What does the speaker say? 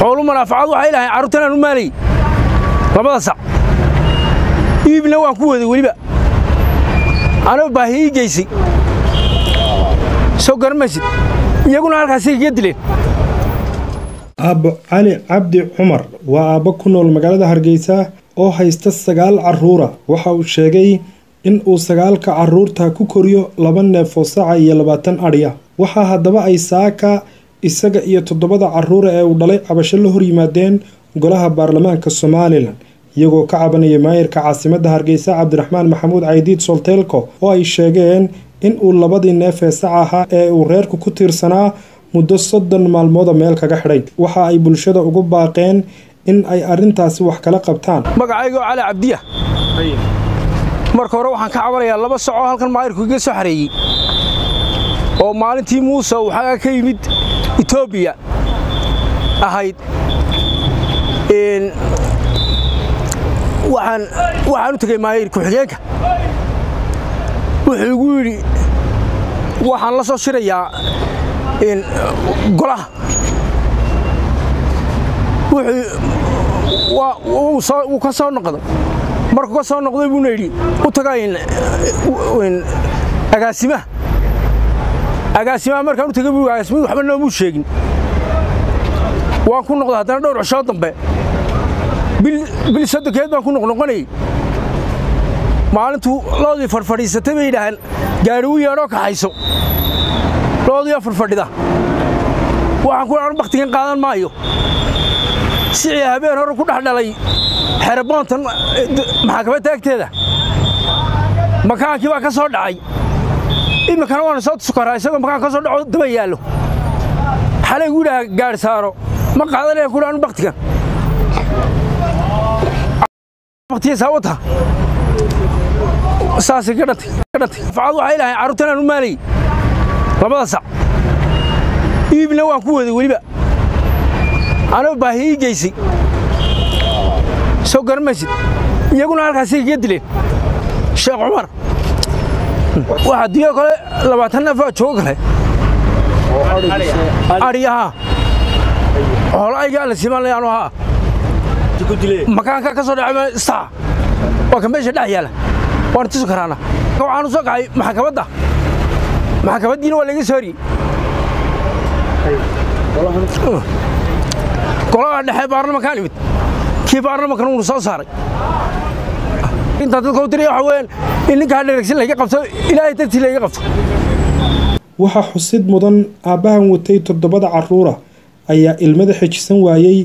xoolo manafacad waxa ilaahay arurtan aan u maalay labada sac iibna waan ku waday waliba ana baahi geysay soo garmasid iyaguna halkaas iga dileen abo Ali Cabdi Umar waa abo ku nool magaalada Hargeysa oo haysta 9 caruur waxa uu sheegay in uu 9 caruurta ku koriyo 2 neef oo sac iyo 20 ariya waxa hadaba ay saaka isaga iyo 7 caruur ee uu dhalay cabasho la hor yimaadeen golaha baarlamaanka Soomaaliland iyagoo ka cabanaya maayirka caasimadda Hargeysa Cabdiraxmaan Maxamuud Ayiid Soltelco oo ay sheegeen in uu 2 neef ee sac ah ee uu reerku ku tiirsanaa muddo 7 maalmood meel kaga xidhay waxa ay bulshada ugu baaqeen in ay arintaasi wax kala qabtaan magacayga Cali Cabdiya marka hore waxaan ka cabanayaa 2 sac oo halkan maayirku iga soo xareeyay oo maalintii Muuse waxa ka yimid Ethiopia ahayd in waxaan u tagay maayirku xigeenka wuxuu ugu yiri waxaan la soo shirayaa in golaha wuxuu ka soo noqday markuu ka soo noqday buu neeyay u tagay in agaasimaha markaan u tagay buu agaasimaha waxba noomu sheegin waan ku noqday haddana dhowr cashoo dambe bil sadekeed baan ku noqonay maalintu loodii farfadhiisatay bay dhahan gaarigu yeero ka hayso loodii farfadhida waxaan ku aan waqtigan qaadan maayo sii habeen hore ku dhaxdhalay xeerboontan maxkamadda agteeda makaankii baa ka soo dhacay in makaan waan soo sukaraa isagoo makaan ka soo dhaco daba yaalo xalay ugu dhaha gaar saaro ma qaadanay ku aan waqtigan waqtiga saawata saasi gadatay faad waxa ilaahay arurtan aan u maalay labada sac iibna waan ku waday waliba ana baahi geysay soo garmasid iyaguna halkaas iga dileen Sheekh Umar waxa diyo kale 20 neef oo joog kale ariya orayga la simanay aanu ha ku dileen makaanka ka soo dhacay sa oo kameesha dhaxyala waan tisu karana waxaan u soo gaay maxkamaddiina waa laga soo ri golaha dhexe baarlamaanka limid kii baarlamaanka uu soo saaray inta dadku tiriyo xaween in ninka dhirigsan laga qabto ilaahay dadii laga qabto waxa xusid mudan aabahan watay 7 caruur ayaa ilmada xajisan waayay